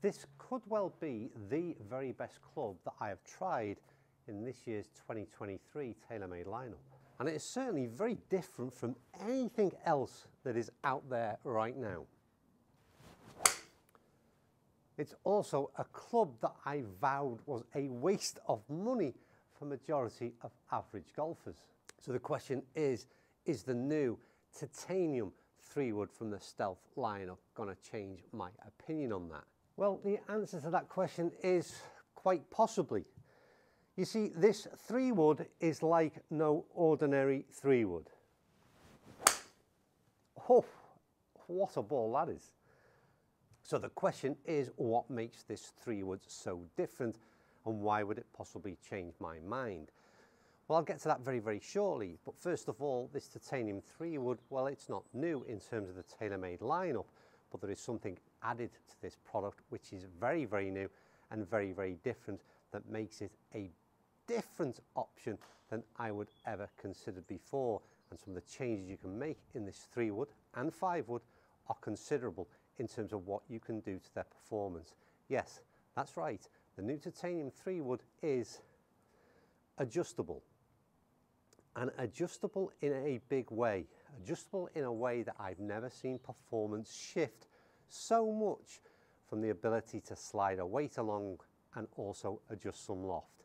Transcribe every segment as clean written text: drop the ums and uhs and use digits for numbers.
This could well be the very best club that I have tried in this year's 2023 TaylorMade lineup. And it is certainly very different from anything else that is out there right now. It's also a club that I vowed was a waste of money for majority of average golfers. So the question is the new titanium 3-wood from the Stealth lineup going to change my opinion on that? Well, the answer to that question is quite possibly. You see, this 3-wood is like no ordinary 3-wood. Oh, what a ball that is. So the question is, what makes this 3-wood so different, and why would it possibly change my mind? Well, I'll get to that very, very shortly. But first of all, this titanium 3-wood, well, it's not new in terms of the TaylorMade lineup, but there is something added to this product which is very, very new and very, very different that makes it a different option than I would ever consider before. And some of the changes you can make in this 3-wood and 5-wood are considerable in terms of what you can do to their performance. Yes, that's right. The new titanium 3-wood is adjustable, and adjustable in a big way, adjustable in a way that I've never seen performance shift so much from the ability to slide a weight along and also adjust some loft.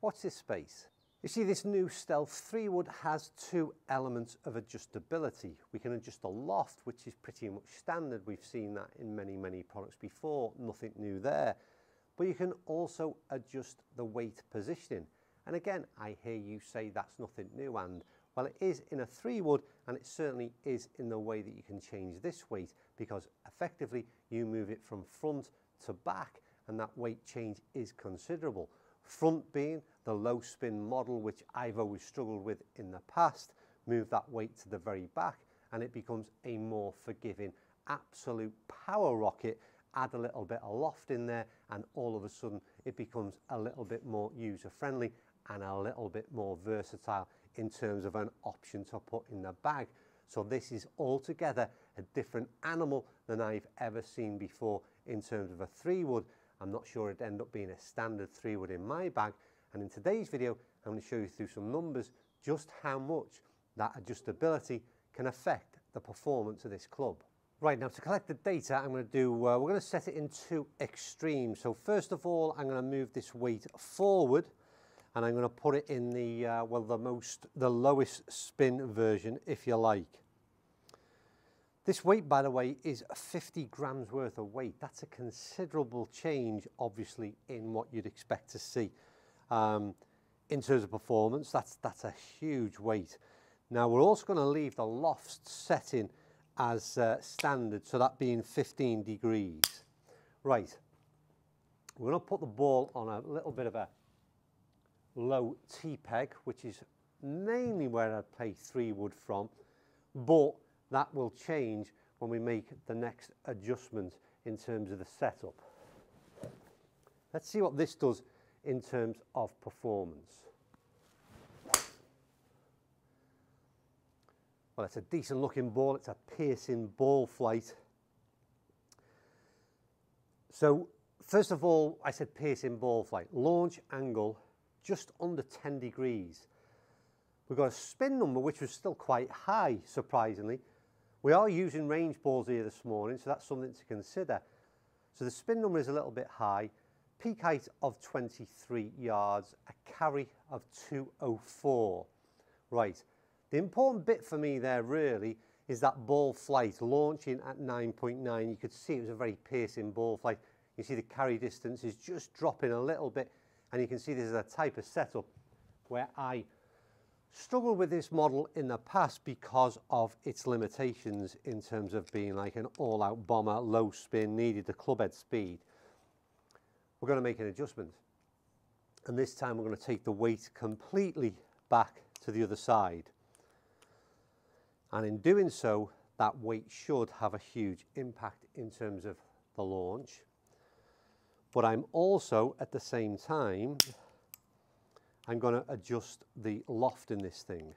Watch this space. You see, this new Stealth 3-wood has two elements of adjustability. We can adjust the loft, which is pretty much standard. We've seen that in many, many products before, nothing new there. But you can also adjust the weight positioning. And again, I hear you say that's nothing new, and well, it is in a 3-wood, and it certainly is in the way that you can change this weight, because effectively you move it from front to back, and that weight change is considerable. Front being the low spin model, which I've always struggled with in the past. Move that weight to the very back and it becomes a more forgiving, absolute power rocket. Add a little bit of loft in there and all of a sudden it becomes a little bit more user-friendly and a little bit more versatile in terms of an option to put in the bag. So this is altogether a different animal than I've ever seen before in terms of a 3-wood. I'm not sure it'd end up being a standard 3-wood in my bag. And in today's video, I'm going to show you through some numbers just how much that adjustability can affect the performance of this club. Right, now to collect the data, I'm going to do, we're going to set it in two extremes. So first of all, I'm going to move this weight forward and I'm going to put it in the, well, the lowest spin version, if you like. This weight, by the way, is 50 grams worth of weight. That's a considerable change, obviously, in what you'd expect to see. In terms of performance, that's a huge weight. Now, we're also going to leave the loft setting as standard, so that being 15 degrees. Right, we're going to put the ball on a little bit of a low T-peg, which is mainly where I'd play 3-wood from, but that will change when we make the next adjustment in terms of the setup. Let's see what this does in terms of performance. Well, it's a decent looking ball. It's a piercing ball flight. So first of all, I said piercing ball flight. Launch angle just under 10 degrees. We've got a spin number, which was still quite high, surprisingly. We are using range balls here this morning, so that's something to consider. So the spin number is a little bit high. Peak height of 23 yards, a carry of 204. Right, the important bit for me there really is that ball flight launching at 9.9. You could see it was a very piercing ball flight. You see the carry distance is just dropping a little bit, and you can see this is a type of setup where I struggled with this model in the past because of its limitations in terms of being like an all-out bomber, low spin, needed the club head speed. We're going to make an adjustment, and this time we're going to take the weight completely back to the other side, and in doing so that weight should have a huge impact in terms of the launch. But I'm also at the same time I'm going to adjust the loft in this thing.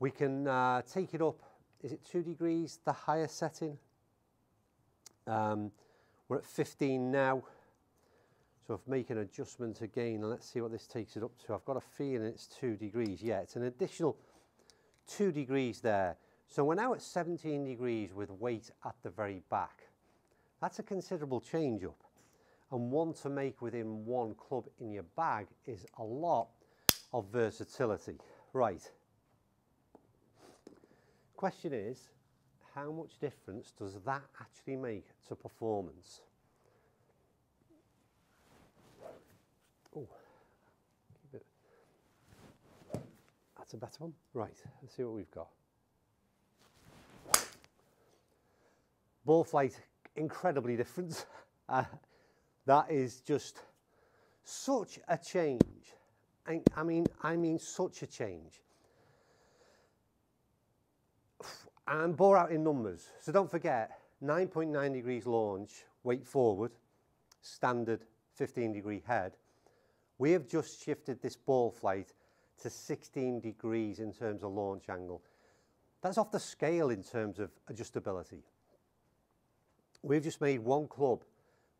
We can take it up, is it 2 degrees, the higher setting? We're at 15 now, so I've made an adjustment again, and let's see what this takes it up to. I've got a feeling it's 2 degrees. Yeah, it's an additional 2 degrees there. So we're now at 17 degrees with weight at the very back. That's a considerable change up, and one to make within one club in your bag is a lot of versatility. Right, question is, how much difference does that actually make to performance? Oh, that's a better one. Right, let's see what we've got. Ball flight, incredibly different. That is just such a change. I mean, such a change. And bore out in numbers. So don't forget, 9.9 degrees launch, weight forward, standard 15 degree head. We have just shifted this ball flight to 16 degrees in terms of launch angle. That's off the scale in terms of adjustability. We've just made one club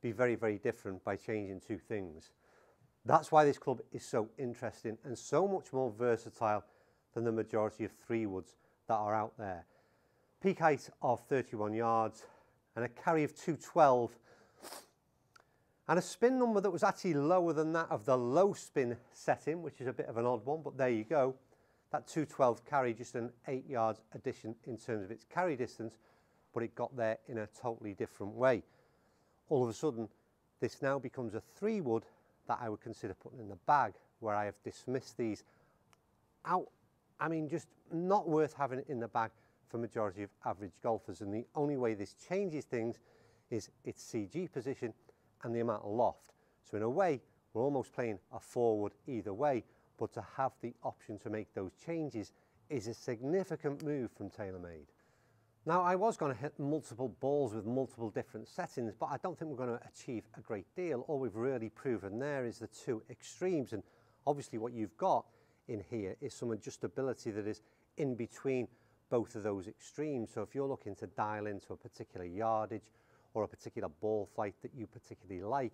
be very, very different by changing two things. That's why this club is so interesting and so much more versatile than the majority of three woods that are out there. Peak height of 31 yards and a carry of 212 and a spin number that was actually lower than that of the low spin setting, which is a bit of an odd one, but there you go. That 212 carry, just an 8 yards addition in terms of its carry distance, but it got there in a totally different way. All of a sudden, this now becomes a three wood that I would consider putting in the bag, where I have dismissed these out. I mean, just not worth having it in the bag for majority of average golfers, and the only way this changes things is its CG position and the amount of loft. So in a way, we're almost playing a forward either way, but to have the option to make those changes is a significant move from TaylorMade. Now, I was going to hit multiple balls with multiple different settings, but I don't think we're going to achieve a great deal. All we've really proven there is the two extremes, and obviously what you've got in here is some adjustability that is in between both of those extremes. So if you're looking to dial into a particular yardage or a particular ball flight that you particularly like,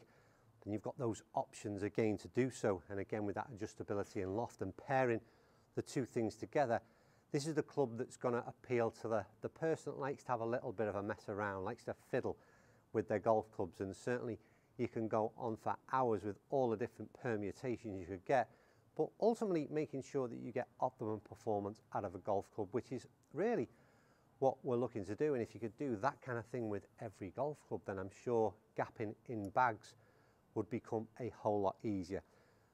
then you've got those options again to do so. And again, with that adjustability and loft and pairing the two things together, this is the club that's going to appeal to the person that likes to have a little bit of a mess around, likes to fiddle with their golf clubs. And certainly you can go on for hours with all the different permutations you could get, but ultimately making sure that you get optimum performance out of a golf club, which is really what we're looking to do. And if you could do that kind of thing with every golf club, then I'm sure gapping in bags would become a whole lot easier.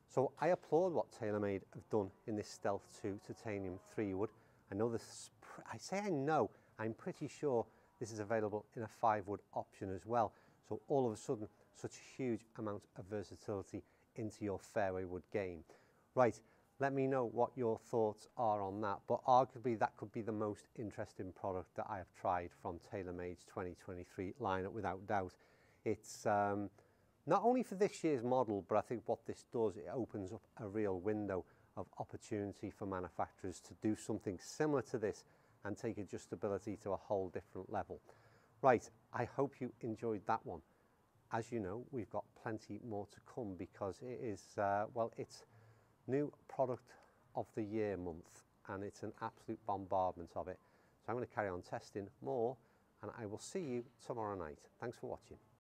So I applaud what TaylorMade have done in this Stealth 2 titanium 3 wood. I know this, I say I know, I'm pretty sure this is available in a 5 wood option as well. So all of a sudden, such a huge amount of versatility into your fairway wood game. Right, let me know what your thoughts are on that, but arguably that could be the most interesting product that I have tried from TaylorMade's 2023 lineup without doubt. It's not only for this year's model, but I think what this does, it opens up a real window of opportunity for manufacturers to do something similar to this and take adjustability to a whole different level. Right, I hope you enjoyed that one. As you know, we've got plenty more to come because it is, well, it's New Product of the Year month, and it's an absolute bombardment of it. So I'm going to carry on testing more, and I will see you tomorrow night. Thanks for watching.